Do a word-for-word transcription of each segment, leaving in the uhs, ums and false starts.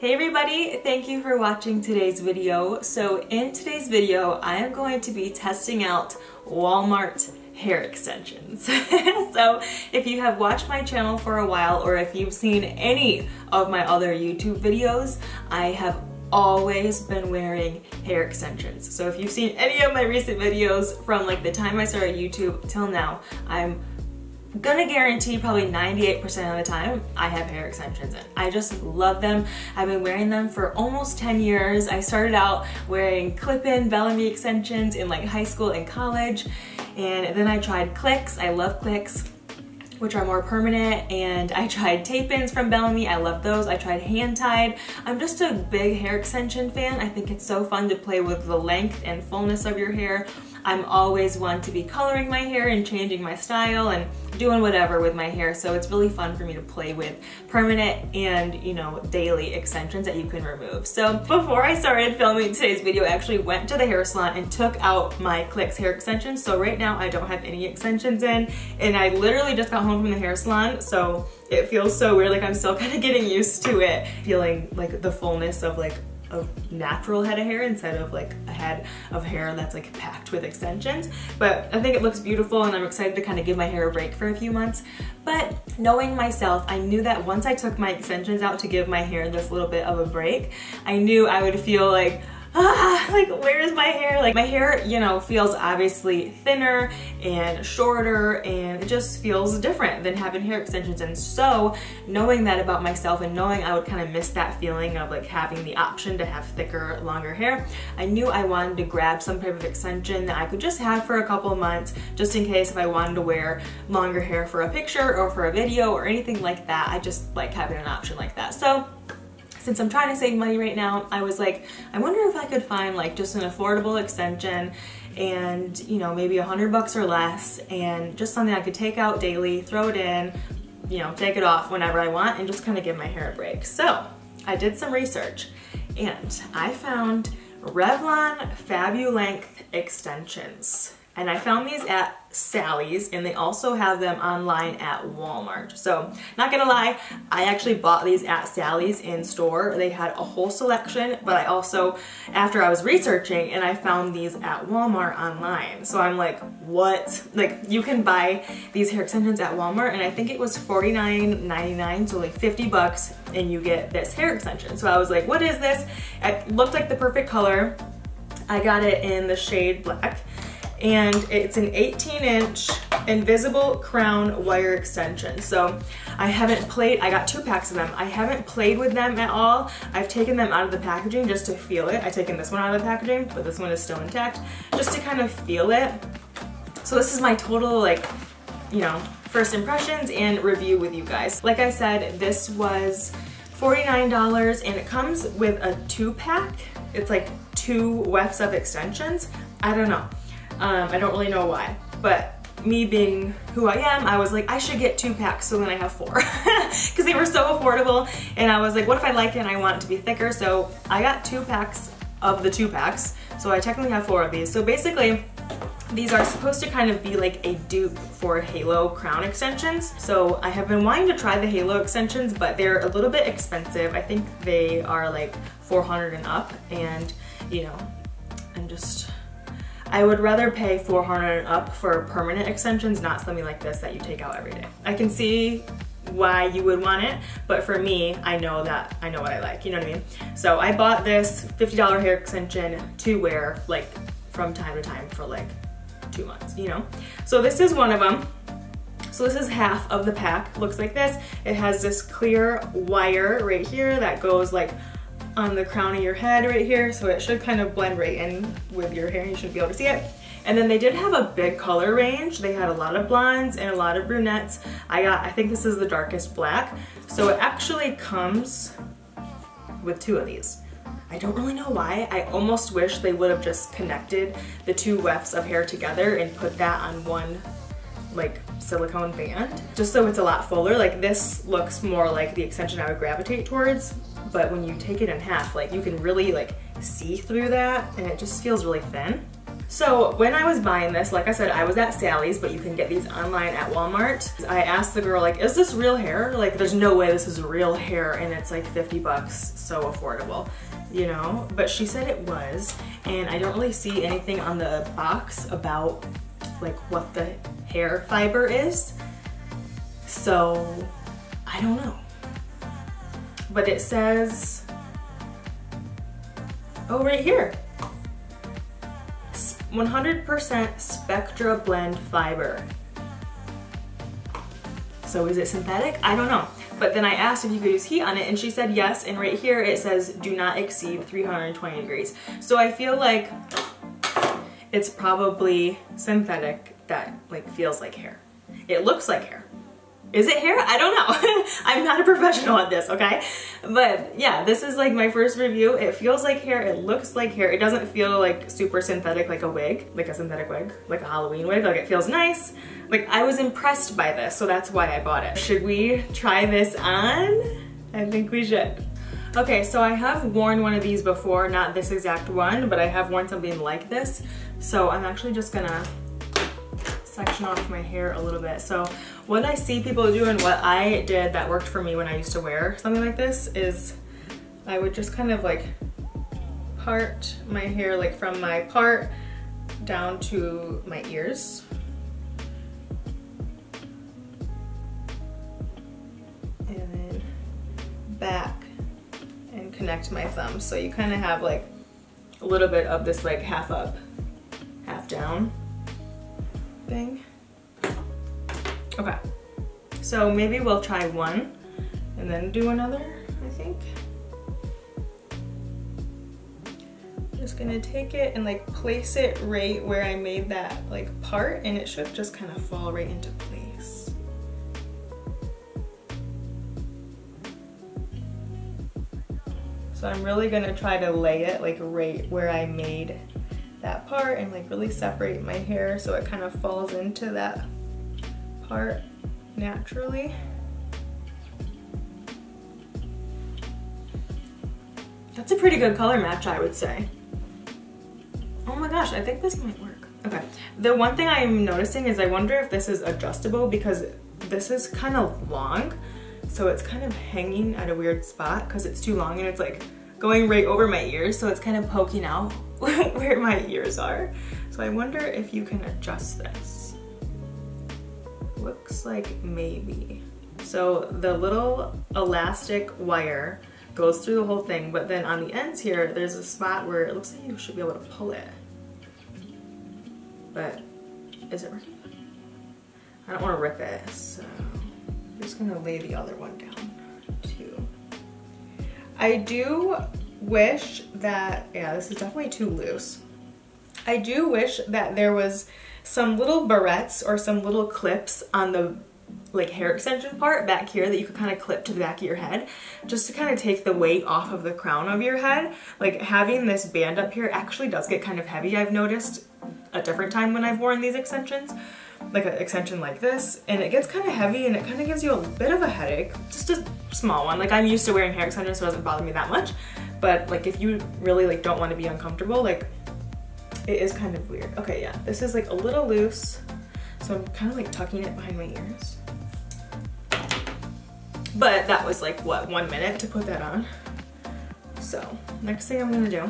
Hey everybody, thank you for watching today's video. So in today's video, I am going to be testing out Walmart hair extensions. So if you have watched my channel for a while, or if you've seen any of my other YouTube videos, I have always been wearing hair extensions. So if you've seen any of my recent videos from like the time I started YouTube till now, I'm gonna guarantee probably ninety-eight percent of the time I have hair extensions in. I just love them. I've been wearing them for almost ten years. I started out wearing clip-in Bellamy extensions in like high school and college, and then I tried Klix. I love Klix, which are more permanent, and I tried tape-ins from Bellamy. I love those. I tried hand-tied. I'm just a big hair extension fan. I think it's so fun to play with the length and fullness of your hair. I'm always one to be coloring my hair and changing my style and doing whatever with my hair, so it's really fun for me to play with permanent and, you know, daily extensions that you can remove. So before I started filming today's video, I actually went to the hair salon and took out my Klix hair extensions. So right now I don't have any extensions in, and I literally just got home from the hair salon, so it feels so weird. Like, I'm still kind of getting used to it, feeling like the fullness of like a natural head of hair instead of like a head of hair that's like packed with extensions. But I think it looks beautiful, and I'm excited to kind of give my hair a break for a few months. But knowing myself, I knew that once I took my extensions out to give my hair this little bit of a break, I knew I would feel like, ah, like, where is my hair? Like, my hair, you know, feels obviously thinner and shorter, and it just feels different than having hair extensions. And so knowing that about myself, and knowing I would kind of miss that feeling of like having the option to have thicker, longer hair, I knew I wanted to grab some type of extension that I could just have for a couple of months, just in case if I wanted to wear longer hair for a picture or for a video or anything like that. I just like having an option like that. So since I'm trying to save money right now, I was like, I wonder if I could find like just an affordable extension, and, you know, maybe a hundred bucks or less, and just something I could take out daily, throw it in, you know, take it off whenever I want, and just kind of give my hair a break. So I did some research, and I found Revlon Fabulength extensions. And I found these at Sally's, and they also have them online at Walmart. So, not gonna lie, I actually bought these at Sally's in store. They had a whole selection, but I also, after I was researching, and I found these at Walmart online. So I'm like, what? Like, you can buy these hair extensions at Walmart, and I think it was forty-nine ninety-nine, so like fifty bucks, and you get this hair extension. So I was like, what is this? It looked like the perfect color. I got it in the shade black. And it's an eighteen inch invisible crown wire extension. So I haven't played, I got two packs of them. I haven't played with them at all. I've taken them out of the packaging just to feel it. I've taken this one out of the packaging, but this one is still intact, just to kind of feel it. So this is my total, like, you know, first impressions and review with you guys. Like I said, this was forty-nine dollars, and it comes with a two pack. It's like two wefts of extensions. I don't know. Um, I don't really know why, but me being who I am, I was like, I should get two packs, so then I have four, because they were so affordable, and I was like, what if I like it and I want it to be thicker? So I got two packs of the two packs, so I technically have four of these. So basically, these are supposed to kind of be like a dupe for Halo crown extensions. So I have been wanting to try the Halo extensions, but they're a little bit expensive. I think they are like four hundred dollars and up, and, you know, I'm just... I would rather pay four hundred dollars and up for permanent extensions, not something like this that you take out every day. I can see why you would want it, but for me, I know that I know what I like, you know what I mean? So I bought this fifty dollar hair extension to wear like from time to time for like two months, you know? So this is one of them. So this is half of the pack, looks like this. It has this clear wire right here that goes like on the crown of your head right here, so it should kind of blend right in with your hair. You should be able to see it. And then they did have a big color range. They had a lot of blondes and a lot of brunettes. I got, I think this is the darkest black. So it actually comes with two of these. I don't really know why. I almost wish they would have just connected the two wefts of hair together and put that on one like silicone band, just so it's a lot fuller. Like, this looks more like the extension I would gravitate towards, but when you take it in half, like, you can really like see through that, and it just feels really thin. So when I was buying this, like I said, I was at Sally's, but you can get these online at Walmart. I asked the girl, like, is this real hair? Like, there's no way this is real hair, and it's like fifty bucks, so affordable, you know? But she said it was, and I don't really see anything on the box about like what the hair fiber is. So I don't know. But it says, oh, right here, one hundred percent Spectra Blend Fiber. So is it synthetic? I don't know. But then I asked if you could use heat on it, and she said yes, and right here it says do not exceed three hundred twenty degrees. So I feel like it's probably synthetic that like feels like hair. It looks like hair. Is it hair? I don't know. I'm not a professional at this, okay? But yeah, this is like my first review. It feels like hair, it looks like hair. It doesn't feel like super synthetic like a wig, like a synthetic wig, like a Halloween wig. Like, it feels nice. Like, I was impressed by this, so that's why I bought it. Should we try this on? I think we should. Okay, so I have worn one of these before, not this exact one, but I have worn something like this. So I'm actually just gonna section off my hair a little bit. So what I see people do and what I did that worked for me when I used to wear something like this is I would just kind of like part my hair like from my part down to my ears. And then back and connect my thumbs. So you kind of have like a little bit of this like half up, half down thing. Okay, so maybe we'll try one and then do another, I think. I'm just gonna take it and like place it right where I made that like part, and it should just kind of fall right into place. So I'm really gonna try to lay it like right where I made that part and like really separate my hair so it kind of falls into that part naturally. That's a pretty good color match, I would say. Oh my gosh, I think this might work. Okay, the one thing I'm noticing is I wonder if this is adjustable, because this is kind of long, so it's kind of hanging at a weird spot because it's too long and it's like going right over my ears, so it's kind of poking out where my ears are. So I wonder if you can adjust this. Looks like maybe. So the little elastic wire goes through the whole thing, but then on the ends here, there's a spot where it looks like you should be able to pull it. But is it working? I don't want to rip it, so I'm just gonna lay the other one down too. I do wish that, yeah, this is definitely too loose. I do wish that there was some little barrettes or some little clips on the like hair extension part back here that you could kind of clip to the back of your head, just to kind of take the weight off of the crown of your head. Like, having this band up here actually does get kind of heavy. I've noticed a different time when I've worn these extensions, like an extension like this, and it gets kind of heavy and it kind of gives you a bit of a headache, just a small one. Like, I'm used to wearing hair extensions, so it doesn't bother me that much. But like, if you really like don't want to be uncomfortable, like, it is kind of weird. Okay, yeah, this is like a little loose, so I'm kind of like tucking it behind my ears. But that was like, what, one minute to put that on. So next thing I'm gonna do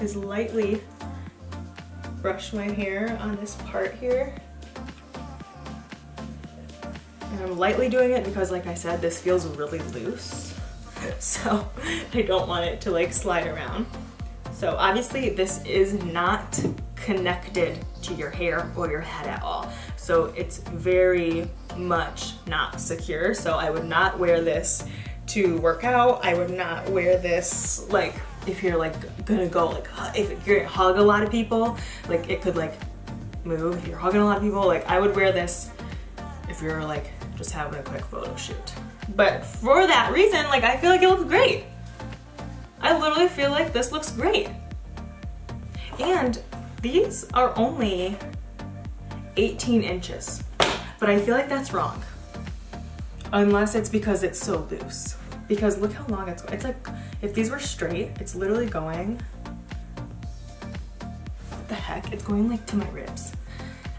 is lightly brush my hair on this part here. And I'm lightly doing it because, like I said, this feels really loose. So I don't want it to like slide around. So obviously this is not connected to your hair or your head at all. So it's very much not secure. So I would not wear this to work out. I would not wear this like if you're like gonna go like, if you're gonna hug a lot of people, like it could like move if you're hugging a lot of people. Like, I would wear this if you're like just having a quick photo shoot. But for that reason, like, I feel like it looks great. I literally feel like this looks great. And these are only eighteen inches, but I feel like that's wrong. Unless it's because it's so loose. Because look how long it's going. It's like, if these were straight, it's literally going, what the heck? heck, it's going like to my ribs.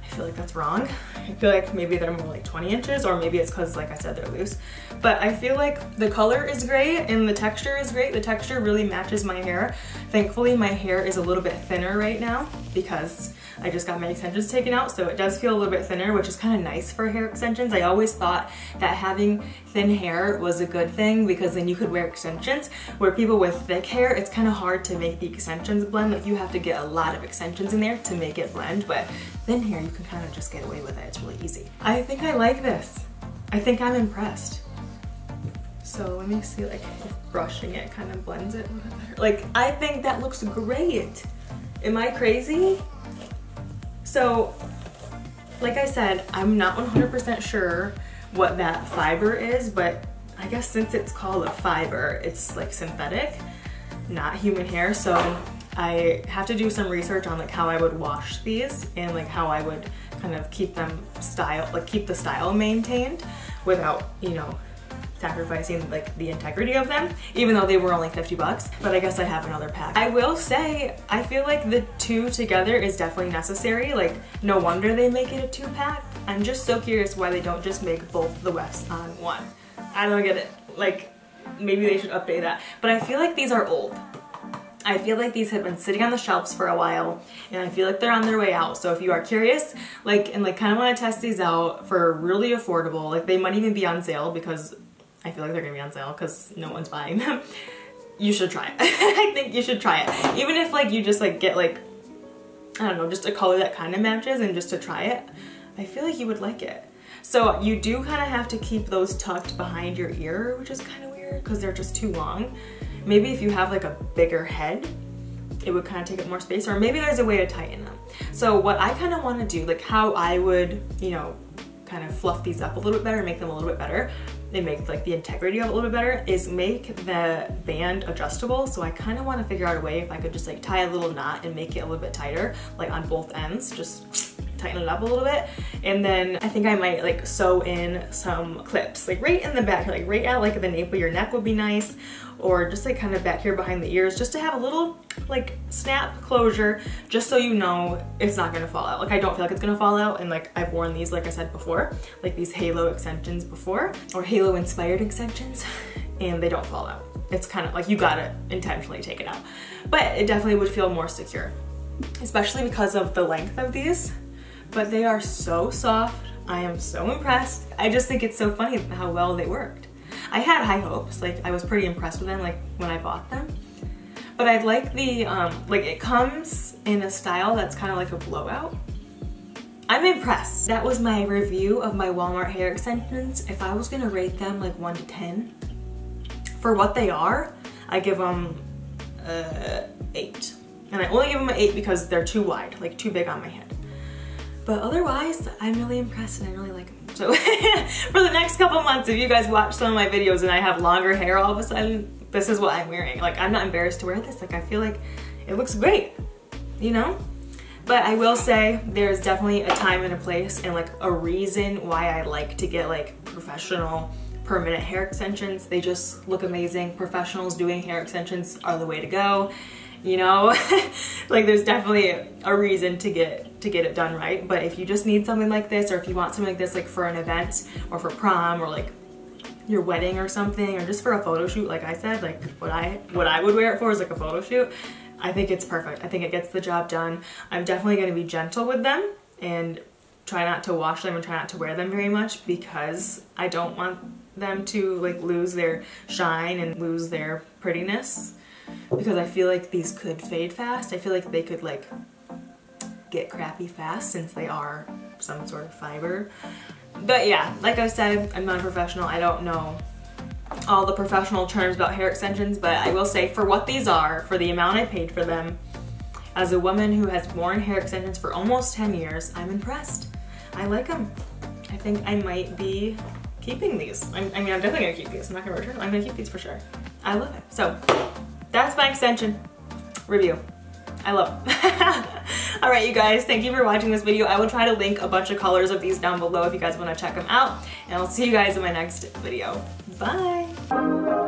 I feel like that's wrong. I feel like maybe they're more like twenty inches, or maybe it's because, like I said, they're loose. But I feel like the color is great and the texture is great. The texture really matches my hair. Thankfully, my hair is a little bit thinner right now because I just got my extensions taken out, so it does feel a little bit thinner, which is kind of nice for hair extensions. I always thought that having thin hair was a good thing because then you could wear extensions. Where people with thick hair, it's kind of hard to make the extensions blend. Like, you have to get a lot of extensions in there to make it blend, but thin hair, you can kind of just get away with it. It's really easy. I think I like this. I think I'm impressed. So let me see, like, if brushing it kind of blends it a little better. Like, I think that looks great. Am I crazy? So, like I said, I'm not one hundred percent sure what that fiber is, but I guess since it's called a fiber, it's like synthetic, not human hair. So I have to do some research on like how I would wash these and like how I would kind of keep them style, like keep the style maintained without, you know, sacrificing like the integrity of them, even though they were only fifty bucks. But I guess I have another pack. I will say, I feel like the two together is definitely necessary. Like, no wonder they make it a two pack. I'm just so curious why they don't just make both the wefts on one. I don't get it. Like, maybe they should update that. But I feel like these are old. I feel like these have been sitting on the shelves for a while, and I feel like they're on their way out. So if you are curious, like, and like kind of want to test these out for really affordable, like they might even be on sale because I feel like they're gonna be on sale because no one's buying them. You should try it. I think you should try it. Even if like you just like get like, I don't know, just a color that kind of matches and just to try it, I feel like you would like it. So you do kind of have to keep those tucked behind your ear, which is kind of weird because they're just too long. Maybe if you have like a bigger head, it would kind of take up more space, or maybe there's a way to tighten them. So what I kind of want to do, like how I would, you know, kind of fluff these up a little bit better, make them a little bit better, and make like the integrity of it a little bit better, is make the band adjustable. So I kind of want to figure out a way if I could just like tie a little knot and make it a little bit tighter, like on both ends, just tighten it up a little bit. And then I think I might like sew in some clips, like right in the back, like right at like the nape of your neck would be nice, or just like kind of back here behind the ears, just to have a little like snap closure, just so you know it's not gonna fall out. Like, I don't feel like it's gonna fall out, and like I've worn these, like I said before, like these Halo extensions before, or Halo inspired extensions, and they don't fall out. It's kind of like you gotta intentionally take it out, but it definitely would feel more secure, especially because of the length of these. But they are so soft. I am so impressed. I just think it's so funny how well they worked. I had high hopes, like I was pretty impressed with them like when I bought them. But I like the, um, like it comes in a style that's kind of like a blowout. I'm impressed. That was my review of my Walmart hair extensions. If I was gonna rate them like one to ten, for what they are, I give them uh, eight. And I only give them an eight because they're too wide, like too big on my head. But otherwise, I'm really impressed and I really like them. So for the next couple months, if you guys watch some of my videos and I have longer hair all of a sudden, this is what I'm wearing. Like, I'm not embarrassed to wear this. Like, I feel like it looks great, you know? But I will say there's definitely a time and a place and like a reason why I like to get like professional permanent hair extensions. They just look amazing. Professionals doing hair extensions are the way to go, you know? Like, there's definitely a reason to get to get it done right. But if you just need something like this, or if you want something like this like for an event or for prom or like your wedding or something, or just for a photo shoot, like I said, like what I what I would wear it for is like a photo shoot. I think it's perfect. I think it gets the job done. I'm definitely going to be gentle with them and try not to wash them and try not to wear them very much, because I don't want them to like lose their shine and lose their prettiness, because I feel like these could fade fast. I feel like they could like get crappy fast since they are some sort of fiber. But yeah, like I said, I'm not a professional. I don't know all the professional terms about hair extensions, but I will say for what these are, for the amount I paid for them, as a woman who has worn hair extensions for almost ten years, I'm impressed. I like them. I think I might be keeping these. I'm, I mean, I'm definitely gonna keep these. I'm not gonna return them. I'm gonna keep these for sure. I love it. So that's my extension review. I love them. All right, you guys, thank you for watching this video. I will try to link a bunch of colors of these down below if you guys want to check them out. And I'll see you guys in my next video. Bye.